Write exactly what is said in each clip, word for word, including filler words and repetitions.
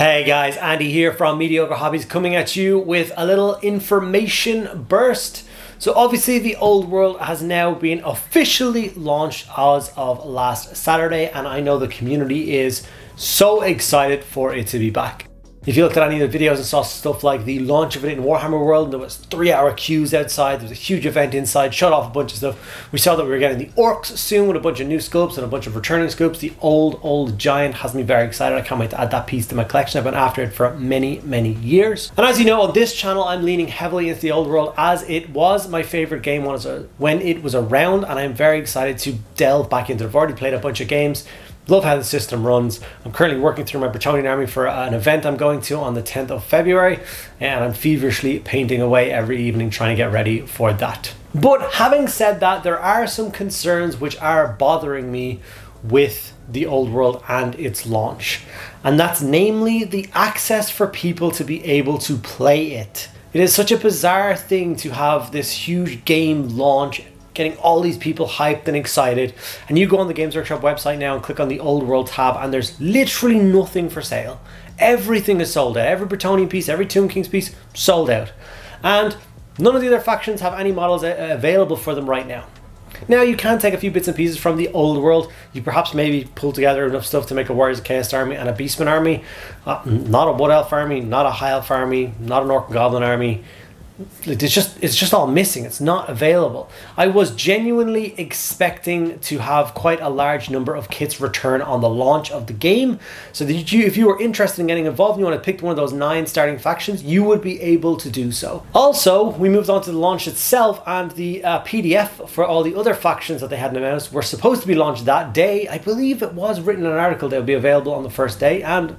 Hey guys, Andy here from Mediocre Hobbies coming at you with a little information burst. So obviously the Old World has now been officially launched as of last Saturday, and I know the community is so excited for it to be back. If you looked at any of the videos and saw stuff like the launch of it in Warhammer World, there was three hour queues outside, there was a huge event inside, shut off a bunch of stuff. We saw that we were getting the orcs soon with a bunch of new sculpts and a bunch of returning sculpts. The old, old giant has me very excited. I can't wait to add that piece to my collection. I've been after it for many, many years. And as you know, on this channel, I'm leaning heavily into the Old World as it was my favorite game when it was around, and I'm very excited to delve back into it. I've already played a bunch of games. Love how the system runs. I'm currently working through my Bretonnian army for an event I'm going to on the tenth of February, and I'm feverishly painting away every evening trying to get ready for that. But having said that, there are some concerns which are bothering me with the Old World and its launch, and that's namely the access for people to be able to play it. It is such a bizarre thing to have this huge game launch, getting all these people hyped and excited, and you go on the Games Workshop website now and click on the Old World tab and there's literally nothing for sale. Everything is sold out. Every Bretonnian piece, every Tomb Kings piece, sold out. And none of the other factions have any models available for them right now. Now you can take a few bits and pieces from the Old World. You perhaps maybe pull together enough stuff to make a Warriors of Chaos army and a Beastman army. Uh, not a Wood Elf army, not a High Elf army, not an Orc and Goblin army. It's just, it's just all missing. It's not available. I was genuinely expecting to have quite a large number of kits return on the launch of the game, so that you, if you were interested in getting involved and you want to pick one of those nine starting factions, you would be able to do so. Also, we moved on to the launch itself, and the uh, P D F for all the other factions that they hadn't announced were supposed to be launched that day. I believe it was written in an article that would be available on the first day, and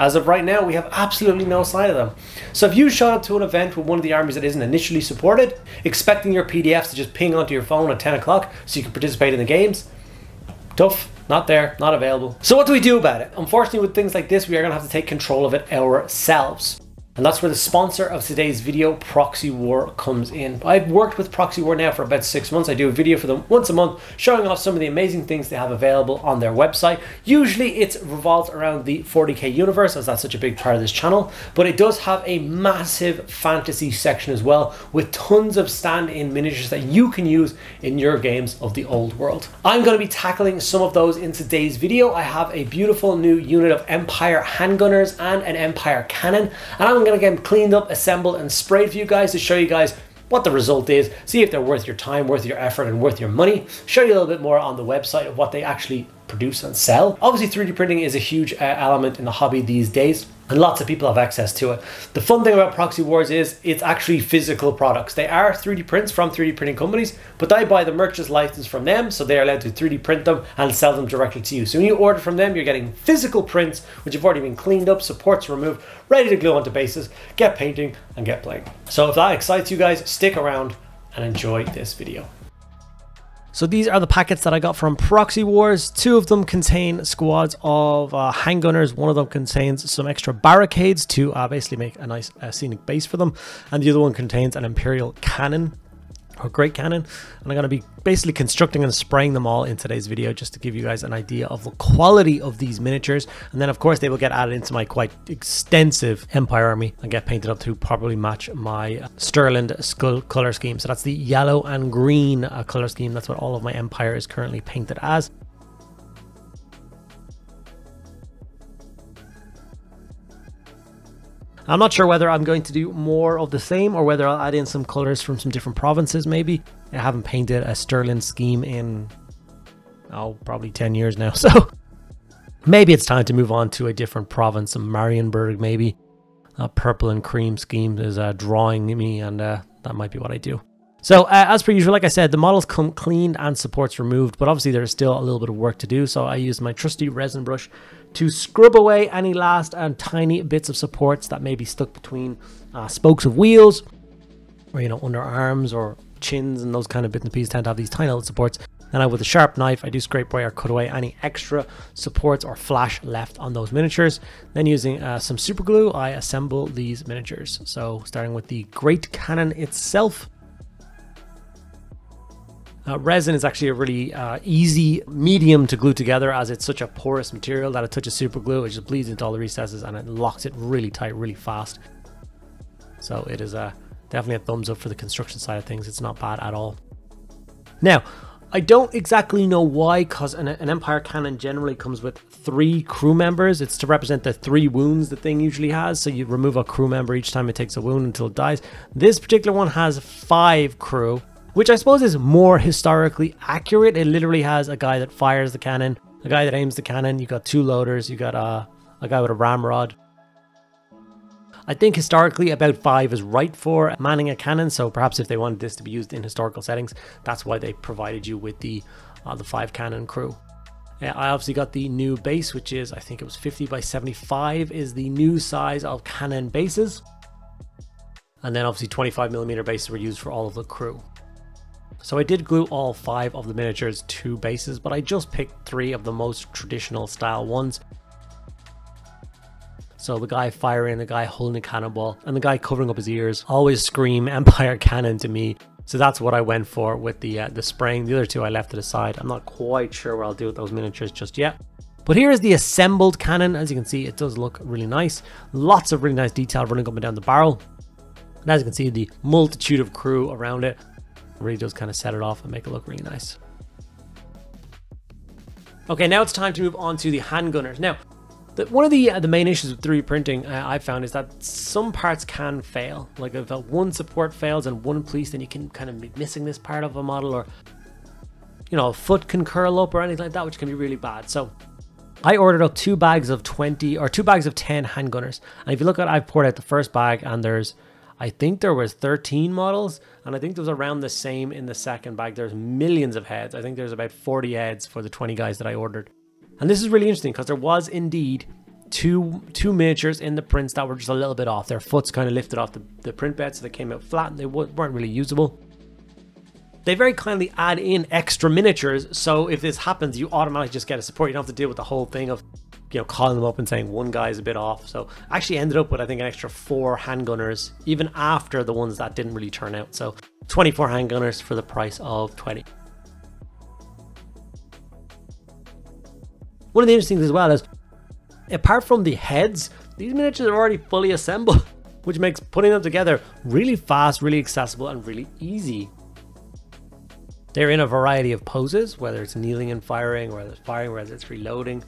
as of right now, we have absolutely no sign of them. So if you showed up to an event with one of the armies that isn't initially supported, expecting your P D Fs to just ping onto your phone at ten o'clock so you can participate in the games, tough. Not there, not available. So what do we do about it? Unfortunately, with things like this, we are gonna have to take control of it ourselves. And that's where the sponsor of today's video, Proxy War, comes in. I've worked with Proxy War now for about six months. I do a video for them once a month, showing off some of the amazing things they have available on their website. Usually it's revolved around the forty K universe, as that's such a big part of this channel, but it does have a massive fantasy section as well, with tons of stand-in miniatures that you can use in your games of the Old World. I'm gonna be tackling some of those in today's video. I have a beautiful new unit of Empire handgunners and an Empire cannon, and I'm gonna get them cleaned up, assembled, and sprayed for you guys to show you guys what the result is, see if they're worth your time, worth your effort, and worth your money. Show you a little bit more on the website of what they actually produce and sell. Obviously, three D printing is a huge uh, element in the hobby these days, and lots of people have access to it. The fun thing about Proxy Wars is it's actually physical products. They are three D prints from three D printing companies, but I buy the merchant's license from them, so they are allowed to three D print them and sell them directly to you. So when you order from them, you're getting physical prints, which have already been cleaned up, supports removed, ready to glue onto bases, get painting, and get playing. So if that excites you guys, stick around and enjoy this video. So these are the packets that I got from Proxy Wars. Two of them contain squads of uh, handgunners. One of them contains some extra barricades to uh, basically make a nice uh, scenic base for them. And the other one contains an Imperial cannon, or great cannon. And I'm going to be basically constructing and spraying them all in today's video just to give you guys an idea of the quality of these miniatures. And then of course they will get added into my quite extensive Empire army and get painted up to probably match my Sterland skull color scheme. So that's the yellow and green uh, color scheme. That's what all of my Empire is currently painted as. I'm not sure whether I'm going to do more of the same or whether I'll add in some colors from some different provinces maybe. I haven't painted a Sterland scheme in, oh, probably ten years now. So maybe it's time to move on to a different province, some Marienburg maybe. A purple and cream scheme is uh, drawing me, and uh, that might be what I do. So uh, as per usual, like I said, the models come cleaned and supports removed, but obviously there's still a little bit of work to do. So I used my trusty resin brush to scrub away any last and tiny bits of supports that may be stuck between uh, spokes of wheels, or, you know, under arms or chins, and those kind of bits and pieces tend to have these tiny little supports. And I, with a sharp knife, I do scrape away or cut away any extra supports or flash left on those miniatures. Then using uh, some super glue, I assemble these miniatures. So starting with the great cannon itself. Uh, resin is actually a really uh, easy medium to glue together, as it's such a porous material that a touch of super glue, it just bleeds into all the recesses and it locks it really tight, really fast. So it is a, definitely a thumbs up for the construction side of things. It's not bad at all. Now, I don't exactly know why, because an, an Empire cannon generally comes with three crew members. It's to represent the three wounds the thing usually has. So you remove a crew member each time it takes a wound until it dies. This particular one has five crew, which I suppose is more historically accurate. It literally has a guy that fires the cannon, a guy that aims the cannon. You got two loaders. You got a, a guy with a ramrod. I think historically about five is right for manning a cannon, so perhaps if they wanted this to be used in historical settings, that's why they provided you with the uh, the five cannon crew. Uh, I obviously got the new base, which is, I think it was fifty by seventy-five is the new size of cannon bases. And then obviously twenty-five millimeter bases were used for all of the crew. So I did glue all five of the miniatures to bases, but I just picked three of the most traditional style ones. So the guy firing, the guy holding a cannonball, and the guy covering up his ears always scream Empire Cannon to me. So that's what I went for with the uh, the spraying. The other two I left to the side. I'm not quite sure what I'll do with those miniatures just yet. But here is the assembled cannon. As you can see, it does look really nice. Lots of really nice detail running up and down the barrel. And as you can see, the multitude of crew around it really does kind of set it off and make it look really nice. Okay, now it's time to move on to the handgunners. Now, one of the uh, the main issues with three D printing uh, I've found is that some parts can fail. Like if uh, one support fails and one piece, then you can kind of be missing this part of a model, or you know, a foot can curl up or anything like that, which can be really bad. So I ordered up two bags of twenty or two bags of ten handgunners, and if you look at, I've poured out the first bag, and there's, I think there was thirteen models, and I think there was around the same in the second bag. There's millions of heads. I think there's about forty heads for the twenty guys that I ordered. And this is really interesting because there was indeed two two miniatures in the prints that were just a little bit off. Their foots kind of lifted off the, the print bed, so they came out flat and they weren't really usable. They very kindly add in extra miniatures, so if this happens, you automatically just get a support. You don't have to deal with the whole thing of, you know, calling them up and saying one guy's a bit off. So I actually ended up with, I think, an extra four handgunners, even after the ones that didn't really turn out. So twenty-four handgunners for the price of twenty. One of the interesting things as well is, apart from the heads, these miniatures are already fully assembled, which makes putting them together really fast, really accessible, and really easy. They're in a variety of poses, whether it's kneeling and firing, whether it's firing, whether it's reloading.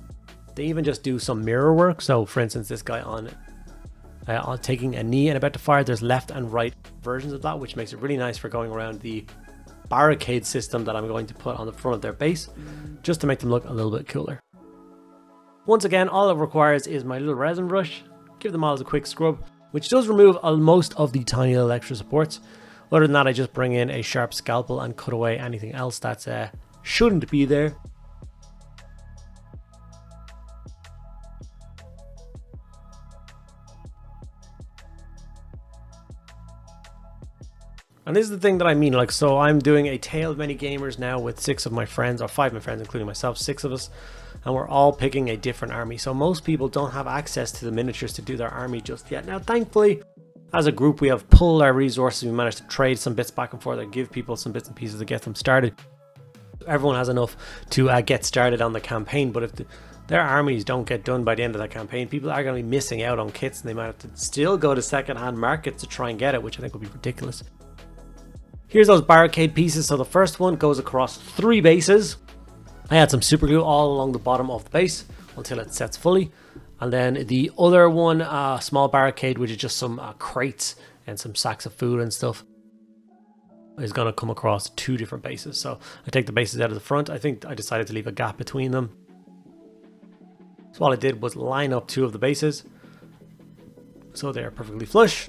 They even just do some mirror work. So for instance, this guy on, uh, on taking a knee and about to fire, there's left and right versions of that, which makes it really nice for going around the barricade system that I'm going to put on the front of their base, just to make them look a little bit cooler. Once again, all it requires is my little resin brush, give the models a quick scrub, which does remove most of the tiny little extra supports. Other than that, I just bring in a sharp scalpel and cut away anything else that uh, shouldn't be there. And this is the thing that I mean, like, so I'm doing a Tale of Many Gamers now with six of my friends, or five of my friends, including myself, six of us, and we're all picking a different army. So most people don't have access to the miniatures to do their army just yet. Now, thankfully, as a group, we have pulled our resources. We managed to trade some bits back and forth and give people some bits and pieces to get them started. Everyone has enough to uh, get started on the campaign, but if the, their armies don't get done by the end of that campaign, people are going to be missing out on kits, and they might have to still go to second-hand markets to try and get it, which I think would be ridiculous. Here's those barricade pieces. So the first one goes across three bases. I had some super glue all along the bottom of the base until it sets fully. And then the other one, uh, small barricade, which is just some uh, crates and some sacks of food and stuff, is going to come across two different bases. So I take the bases out of the front. I think I decided to leave a gap between them. So all I did was line up two of the bases, so they're perfectly flush.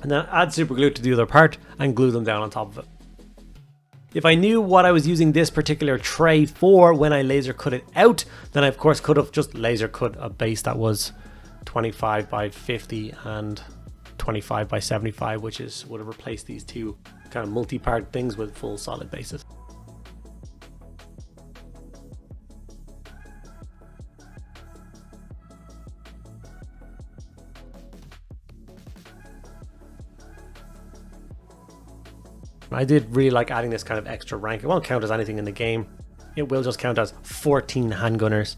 And then add super glue to the other part and glue them down on top of it. If I knew what I was using this particular tray for when I laser cut it out, then I of course could have just laser cut a base that was twenty-five by fifty and twenty-five by seventy-five, which is would have replaced these two kind of multi-part things with full solid bases. I did really like adding this kind of extra rank. It won't count as anything in the game. It will just count as fourteen handgunners.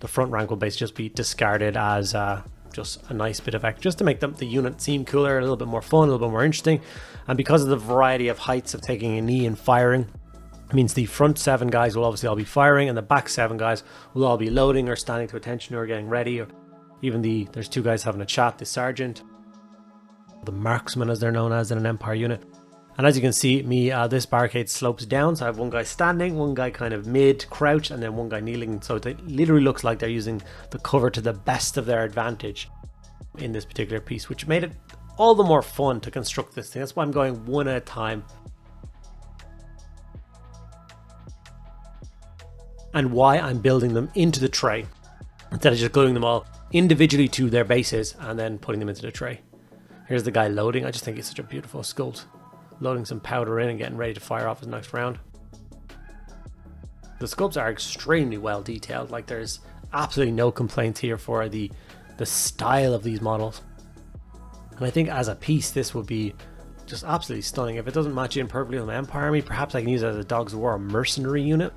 The front rank will basically just be discarded as uh, just a nice bit of extra, just to make them, the unit seem cooler, a little bit more fun, a little bit more interesting. And because of the variety of heights of taking a knee and firing, it means the front seven guys will obviously all be firing, and the back seven guys will all be loading or standing to attention or getting ready. Or even the, there's two guys having a chat, the sergeant, the marksman as they're known as in an Empire unit. And as you can see, me uh, this barricade slopes down, so I have one guy standing, one guy kind of mid crouch, and then one guy kneeling. So it literally looks like they're using the cover to the best of their advantage in this particular piece, which made it all the more fun to construct this thing. That's why I'm going one at a time. And why I'm building them into the tray instead of just gluing them all individually to their bases and then putting them into the tray. Here's the guy loading. I just think it's such a beautiful sculpt. Loading some powder in and getting ready to fire off his next round. The sculpts are extremely well detailed. Like, there's absolutely no complaints here for the the style of these models. And I think as a piece, this would be just absolutely stunning. If it doesn't match in perfectly on the Empire Army, perhaps I can use it as a Dogs of War mercenary unit.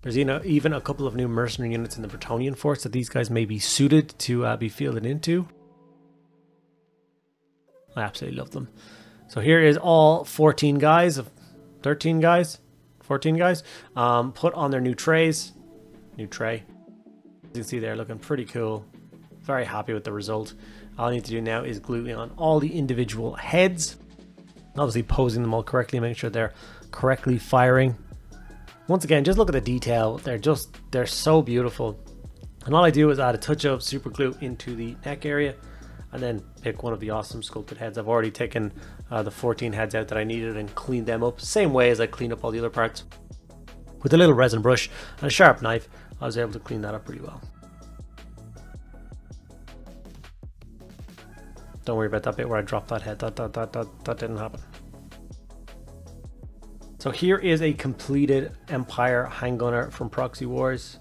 There's even a couple of new mercenary units in the Bretonnian force that these guys may be suited to uh, be fielded into. I absolutely love them. So here is all fourteen guys, thirteen guys, fourteen guys, um, put on their new trays, new tray. As you can see, they're looking pretty cool. Very happy with the result. All I need to do now is glue on all the individual heads, obviously posing them all correctly, making sure they're correctly firing. Once again, just look at the detail. They're just, they're so beautiful. And all I do is add a touch of super glue into the neck area and then pick one of the awesome sculpted heads. I've already taken uh, the fourteen heads out that I needed and cleaned them up, same way as I cleaned up all the other parts. With a little resin brush and a sharp knife, I was able to clean that up pretty well. Don't worry about that bit where I dropped that head. That, that, that, that, that didn't happen. So here is a completed Empire handgunner from Proxy Wars.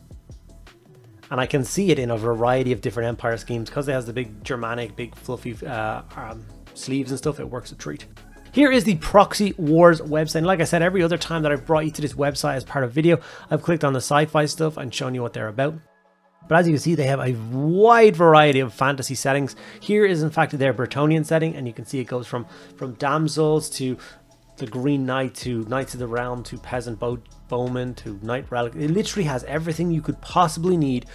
And I can see it in a variety of different Empire schemes because it has the big Germanic, big fluffy uh, um, sleeves and stuff. It works a treat. Here is the Proxy Wars website. And like I said, every other time that I've brought you to this website as part of video, I've clicked on the sci-fi stuff and shown you what they're about. But as you can see, they have a wide variety of fantasy settings. Here is in fact their Bretonnian setting, and you can see it goes from, from damsels to the Green Knight to Knights of the Realm to Peasant Boat Bowman to Knight Relic. It literally has everything you could possibly need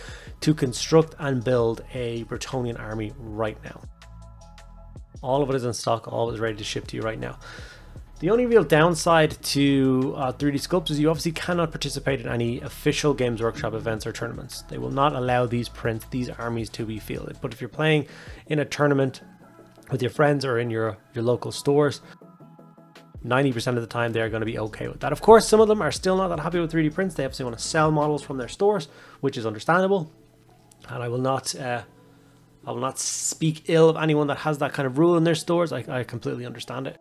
to construct and build a Bretonnian army right now. All of it is in stock, all is ready to ship to you right now. The only real downside to uh, three D sculpts is you obviously cannot participate in any official Games Workshop events or tournaments. They will not allow these prints, these armies to be fielded. But if you're playing in a tournament with your friends or in your, your local stores, ninety percent of the time they're going to be okay with that. Of course, some of them are still not that happy with three D prints. They obviously want to sell models from their stores, which is understandable. And I will not uh, I will not speak ill of anyone that has that kind of rule in their stores. I, I completely understand it.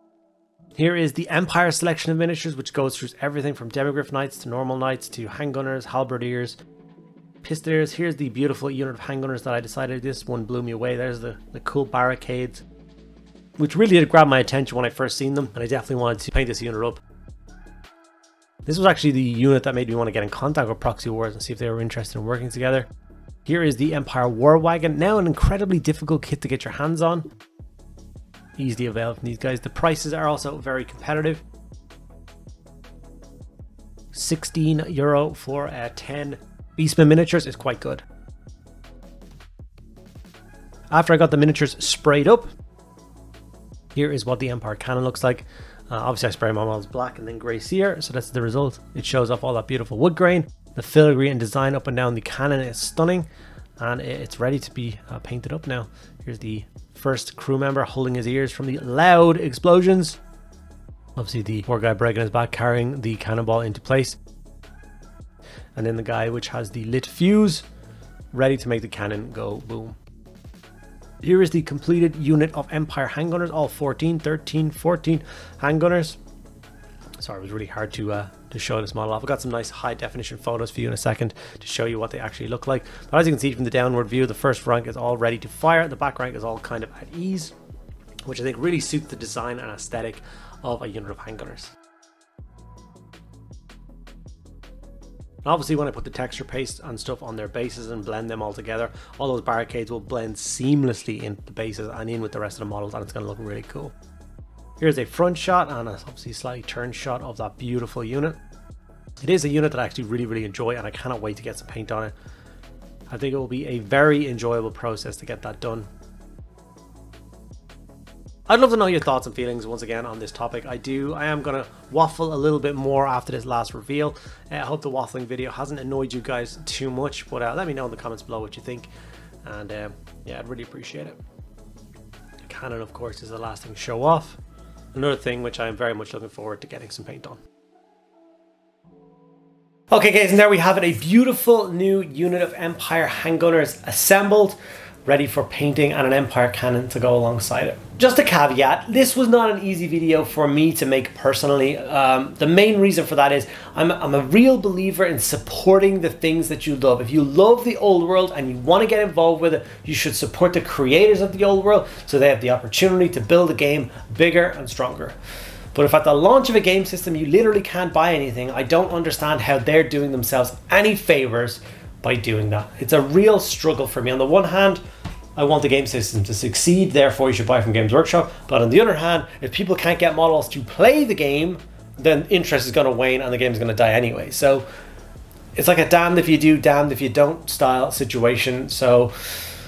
Here is the Empire selection of miniatures, which goes through everything from Demogryph Knights to normal Knights to handgunners, halberdiers, pistoleers. Here's the beautiful unit of handgunners that I decided. This one blew me away. There's the, the cool barricades, which really did grab my attention when I first seen them, and I definitely wanted to paint this unit up. This was actually the unit that made me want to get in contact with Proxy Wars and see if they were interested in working together. Here is the Empire War Wagon, now an incredibly difficult kit to get your hands on. Easily available from these guys. The prices are also very competitive. sixteen euro for uh, ten Beastman miniatures is quite good. After I got the miniatures sprayed up, here is what the Empire cannon looks like. Uh, obviously I spray my models black and then grey sear, so that's the result. It shows off all that beautiful wood grain. The filigree and design up and down the cannon is stunning, and it's ready to be uh, painted up now. Here's the first crew member holding his ears from the loud explosions. Obviously the poor guy breaking his back carrying the cannonball into place. And then the guy which has the lit fuse ready to make the cannon go boom. Here is the completed unit of Empire handgunners, all fourteen, thirteen, fourteen handgunners. Sorry, it was really hard to uh, to show this model off. I've got some nice high definition photos for you in a second to show you what they actually look like. But as you can see from the downward view, the first rank is all ready to fire. The back rank is all kind of at ease, which I think really suits the design and aesthetic of a unit of handgunners. And obviously when I put the texture paste and stuff on their bases and blend them all together, all those barricades will blend seamlessly into the bases and in with the rest of the models, and it's going to look really cool. Here's a front shot and a obviously slightly turned shot of that beautiful unit. It is a unit that I actually really, really enjoy, and I cannot wait to get some paint on it. I think it will be a very enjoyable process to get that done. I'd love to know your thoughts and feelings once again on this topic. I do. I am going to waffle a little bit more after this last reveal. Uh, I hope the waffling video hasn't annoyed you guys too much, but uh, let me know in the comments below what you think. And um, yeah, I'd really appreciate it. The cannon, of course, is the last thing to show off. Another thing which I am very much looking forward to getting some paint on. Okay guys, and there we have it, a beautiful new unit of Empire handgunners assembled, ready for painting, and an Empire cannon to go alongside it. Just a caveat, this was not an easy video for me to make personally. Um, the main reason for that is I'm, I'm a real believer in supporting the things that you love. If you love the old world and you want to get involved with it, you should support the creators of the old world so they have the opportunity to build a game bigger and stronger. But if at the launch of a game system you literally can't buy anything, I don't understand how they're doing themselves any favors by doing that. It's a real struggle for me. On the one hand, I want the game system to succeed, therefore you should buy from Games Workshop. But on the other hand, if people can't get models to play the game, then interest is going to wane and the game's going to die anyway. So it's like a damned if you do, damned if you don't style situation. So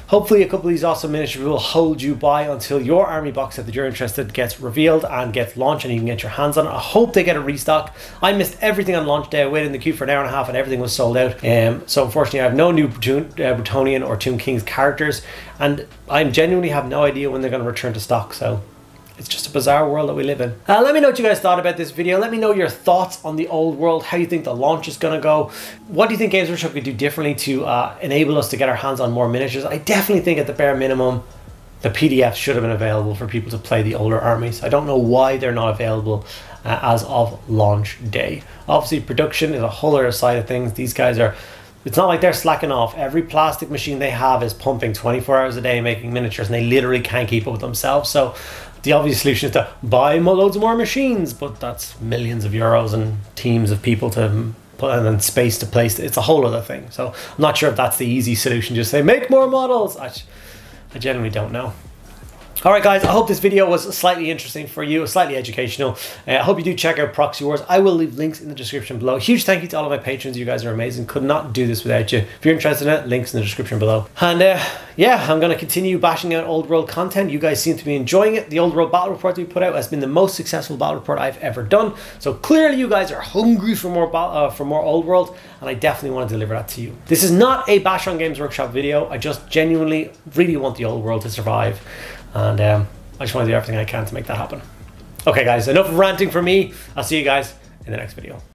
hopefully a couple of these awesome miniatures will hold you by until your army box set that you're interested in gets revealed and gets launched and you can get your hands on it. I hope they get a restock. I missed everything on launch day. I waited in the queue for an hour and a half and everything was sold out. Um, so unfortunately I have no new Bretonnian or Tomb Kings characters, and I genuinely have no idea when they're going to return to stock. So it's just a bizarre world that we live in. Uh, let me know what you guys thought about this video. Let me know your thoughts on the old world, how you think the launch is going to go. What do you think Games Workshop could do differently to uh, enable us to get our hands on more miniatures? I definitely think at the bare minimum, the P D Fs should have been available for people to play the older armies. I don't know why they're not available uh, as of launch day. Obviously, production is a whole other side of things. These guys are... It's not like they're slacking off. Every plastic machine they have is pumping twenty-four hours a day making miniatures, and they literally can't keep up with themselves. So the obvious solution is to buy loads more machines, but that's millions of euros and teams of people to put and space to place. It's a whole other thing. So I'm not sure if that's the easy solution. Just say, make more models. I, I genuinely don't know. Alright guys, I hope this video was slightly interesting for you, slightly educational. Uh, I hope you do check out Proxy Wars. I will leave links in the description below. Huge thank you to all of my patrons. You guys are amazing. Could not do this without you. If you're interested in it, links in the description below. And uh, yeah, I'm going to continue bashing out old world content. You guys seem to be enjoying it. The old world battle report that we put out has been the most successful battle report I've ever done. So clearly you guys are hungry for more, uh, for more old world, and I definitely want to deliver that to you. This is not a bash on Games Workshop video. I just genuinely really want the old world to survive. And um, I just want to do everything I can to make that happen. Okay guys, enough ranting for me. I'll see you guys in the next video.